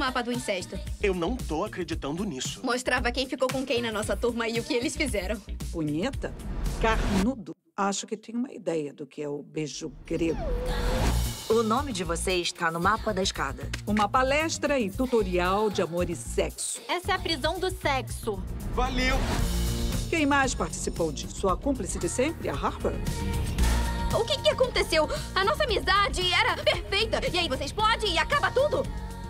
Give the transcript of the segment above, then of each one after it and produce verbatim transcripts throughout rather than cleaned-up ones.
mapa do incesto. Eu não tô acreditando nisso. Mostrava quem ficou com quem na nossa turma e o que eles fizeram. Punheta? Carnudo? Acho que tenho uma ideia do que é o beijo grego. O nome de vocês está no mapa da escada. Uma palestra e tutorial de amor e sexo. Essa é a prisão do sexo. Valeu! Quem mais participou disso? Sua cúmplice de sempre, a Harper? O que que aconteceu? A nossa amizade era perfeita. E aí você explode e acaba tudo?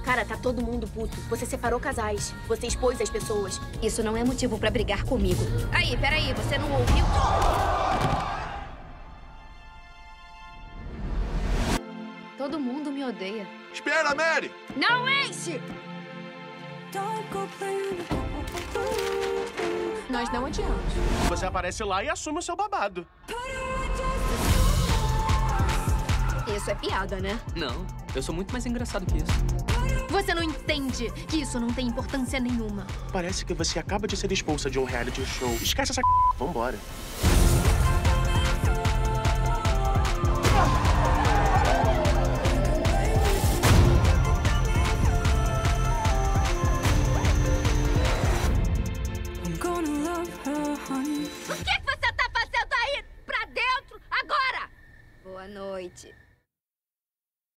Cara, tá todo mundo puto. Você separou casais. Você expôs as pessoas. Isso não é motivo pra brigar comigo. Aí, peraí, você não ouviu? Todo mundo me odeia. Espera, Mary! Não enche! Nós não adiamos. Você aparece lá e assume o seu babado. Isso é piada, né? Não, eu sou muito mais engraçado que isso. Você não entende que isso não tem importância nenhuma. Parece que você acaba de ser expulsa de um reality show. Esquece essa c****. Vambora.